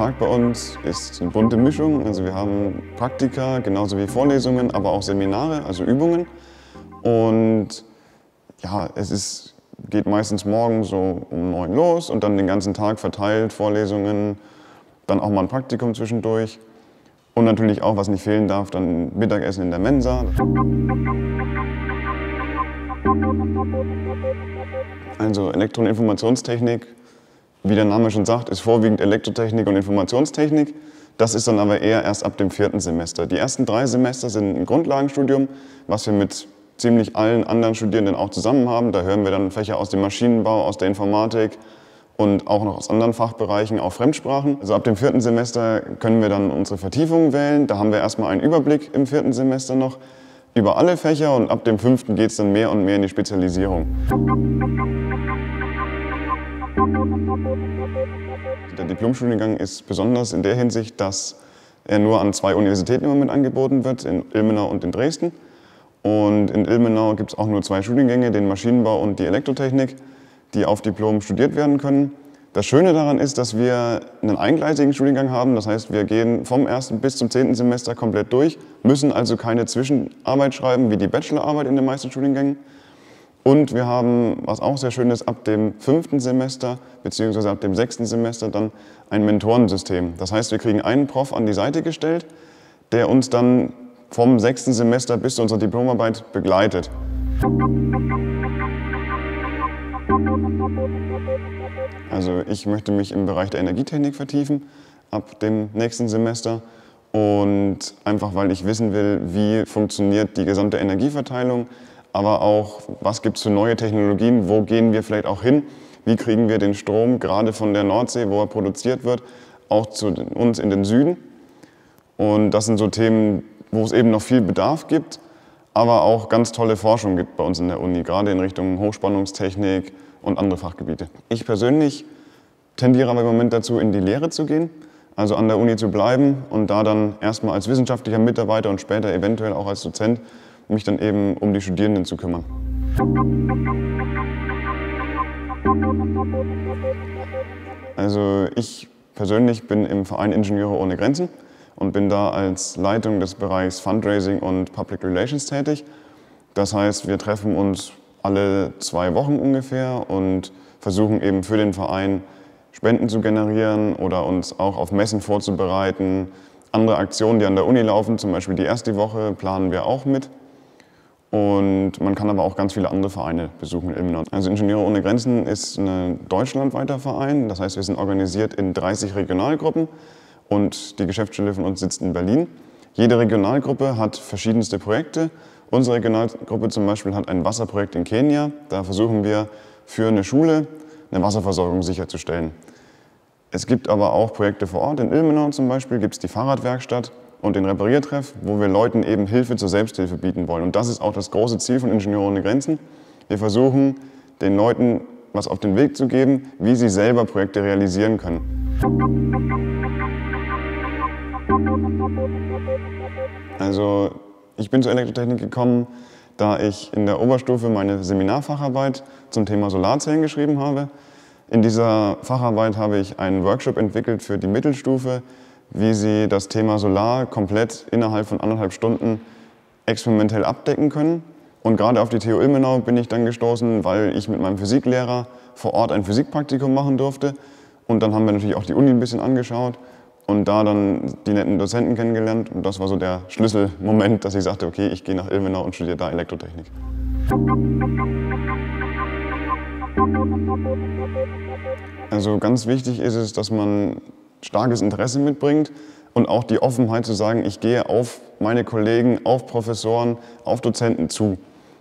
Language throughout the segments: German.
Tag bei uns ist eine bunte Mischung. Also wir haben Praktika, genauso wie Vorlesungen, aber auch Seminare, also Übungen. Und ja, es geht meistens morgens so um 9 los und dann den ganzen Tag verteilt, Vorlesungen, dann auch mal ein Praktikum zwischendurch. Und natürlich auch, was nicht fehlen darf, dann Mittagessen in der Mensa. Also Elektro- und Informationstechnik, wie der Name schon sagt, ist vorwiegend Elektrotechnik und Informationstechnik. Das ist dann aber eher erst ab dem 4. Semester. Die ersten 3 Semester sind ein Grundlagenstudium, was wir mit ziemlich allen anderen Studierenden auch zusammen haben. Da hören wir dann Fächer aus dem Maschinenbau, aus der Informatik und auch noch aus anderen Fachbereichen, auch Fremdsprachen. Also ab dem 4. Semester können wir dann unsere Vertiefungen wählen. Da haben wir erstmal einen Überblick im 4. Semester noch über alle Fächer und ab dem 5. geht es dann mehr und mehr in die Spezialisierung. Der Diplomstudiengang ist besonders in der Hinsicht, dass er nur an 2 Universitäten im Moment angeboten wird, in Ilmenau und in Dresden. Und in Ilmenau gibt es auch nur 2 Studiengänge, den Maschinenbau und die Elektrotechnik, die auf Diplom studiert werden können. Das Schöne daran ist, dass wir einen eingleisigen Studiengang haben, das heißt, wir gehen vom 1. bis zum 10. Semester komplett durch, müssen also keine Zwischenarbeit schreiben wie die Bachelorarbeit in den meisten Studiengängen. Und wir haben, was auch sehr schön ist, ab dem 5. Semester bzw. ab dem 6. Semester dann ein Mentorensystem. Das heißt, wir kriegen einen Prof an die Seite gestellt, der uns dann vom 6. Semester bis zu unserer Diplomarbeit begleitet. Also ich möchte mich im Bereich der Energietechnik vertiefen ab dem nächsten Semester. Und einfach, weil ich wissen will, wie funktioniert die gesamte Energieverteilung, aber auch, was gibt es für neue Technologien, wo gehen wir vielleicht auch hin, wie kriegen wir den Strom gerade von der Nordsee, wo er produziert wird, auch zu uns in den Süden. Und das sind so Themen, wo es eben noch viel Bedarf gibt, aber auch ganz tolle Forschung gibt bei uns in der Uni, gerade in Richtung Hochspannungstechnik und andere Fachgebiete. Ich persönlich tendiere aber im Moment dazu, in die Lehre zu gehen, also an der Uni zu bleiben und da dann erstmal als wissenschaftlicher Mitarbeiter und später eventuell auch als Dozent mich dann eben um die Studierenden zu kümmern. Also ich persönlich bin im Verein Ingenieure ohne Grenzen und bin da als Leitung des Bereichs Fundraising und Public Relations tätig. Das heißt, wir treffen uns alle 2 Wochen ungefähr und versuchen eben für den Verein Spenden zu generieren oder uns auch auf Messen vorzubereiten. Andere Aktionen, die an der Uni laufen, zum Beispiel die erste Woche, planen wir auch mit. Und man kann aber auch ganz viele andere Vereine besuchen in Ilmenau. Also Ingenieure ohne Grenzen ist ein deutschlandweiter Verein. Das heißt, wir sind organisiert in 30 Regionalgruppen und die Geschäftsstelle von uns sitzt in Berlin. Jede Regionalgruppe hat verschiedenste Projekte. Unsere Regionalgruppe zum Beispiel hat ein Wasserprojekt in Kenia. Da versuchen wir für eine Schule eine Wasserversorgung sicherzustellen. Es gibt aber auch Projekte vor Ort. In Ilmenau zum Beispiel gibt es die Fahrradwerkstatt und den Repariertreff, wo wir Leuten eben Hilfe zur Selbsthilfe bieten wollen. Und das ist auch das große Ziel von Ingenieure ohne Grenzen. Wir versuchen, den Leuten was auf den Weg zu geben, wie sie selber Projekte realisieren können. Also ich bin zur Elektrotechnik gekommen, da ich in der Oberstufe meine Seminarfacharbeit zum Thema Solarzellen geschrieben habe. In dieser Facharbeit habe ich einen Workshop entwickelt für die Mittelstufe, wie sie das Thema Solar komplett innerhalb von 1,5 Stunden experimentell abdecken können. Und gerade auf die TU Ilmenau bin ich dann gestoßen, weil ich mit meinem Physiklehrer vor Ort ein Physikpraktikum machen durfte. Und dann haben wir natürlich auch die Uni ein bisschen angeschaut und da dann die netten Dozenten kennengelernt. Und das war so der Schlüsselmoment, dass ich sagte, okay, ich gehe nach Ilmenau und studiere da Elektrotechnik. Also ganz wichtig ist es, dass man starkes Interesse mitbringt und auch die Offenheit zu sagen, ich gehe auf meine Kollegen, auf Professoren, auf Dozenten zu.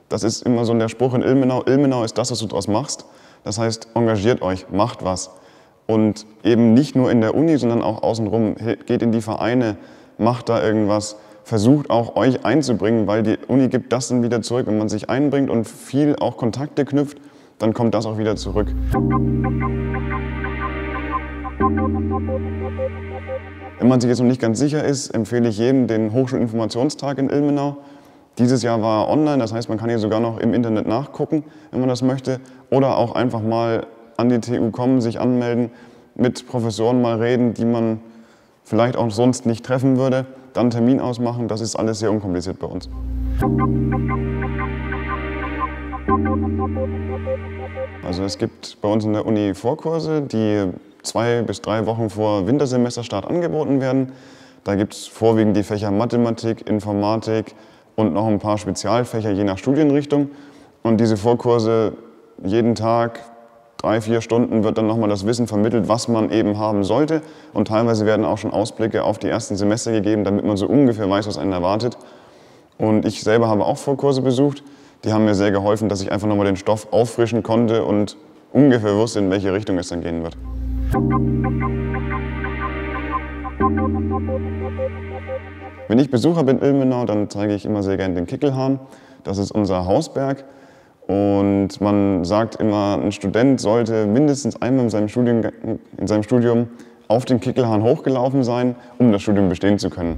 Das ist immer so der Spruch in Ilmenau, Ilmenau ist das, was du daraus machst. Das heißt, engagiert euch, macht was. Und eben nicht nur in der Uni, sondern auch außenrum. Geht in die Vereine, macht da irgendwas. Versucht auch, euch einzubringen, weil die Uni gibt das dann wieder zurück. Wenn man sich einbringt und viel auch Kontakte knüpft, dann kommt das auch wieder zurück. Wenn man sich jetzt noch nicht ganz sicher ist, empfehle ich jedem den Hochschulinformationstag in Ilmenau. Dieses Jahr war er online, das heißt, man kann hier sogar noch im Internet nachgucken, wenn man das möchte. Oder auch einfach mal an die TU kommen, sich anmelden, mit Professoren mal reden, die man vielleicht auch sonst nicht treffen würde, dann einen Termin ausmachen, das ist alles sehr unkompliziert bei uns. Also es gibt bei uns in der Uni Vorkurse, die 2 bis 3 Wochen vor Wintersemesterstart angeboten werden. Da gibt es vorwiegend die Fächer Mathematik, Informatik und noch ein paar Spezialfächer je nach Studienrichtung. Und diese Vorkurse jeden Tag 3–4 Stunden wird dann nochmal das Wissen vermittelt, was man eben haben sollte. Und teilweise werden auch schon Ausblicke auf die ersten Semester gegeben, damit man so ungefähr weiß, was einen erwartet. Und ich selber habe auch Vorkurse besucht. Die haben mir sehr geholfen, dass ich einfach nochmal den Stoff auffrischen konnte und ungefähr wusste, in welche Richtung es dann gehen wird. Wenn ich Besucher bin in Ilmenau, dann zeige ich immer sehr gerne den Kickelhahn. Das ist unser Hausberg. Und man sagt immer, ein Student sollte mindestens einmal in seinem Studium auf den Kickelhahn hochgelaufen sein, um das Studium bestehen zu können.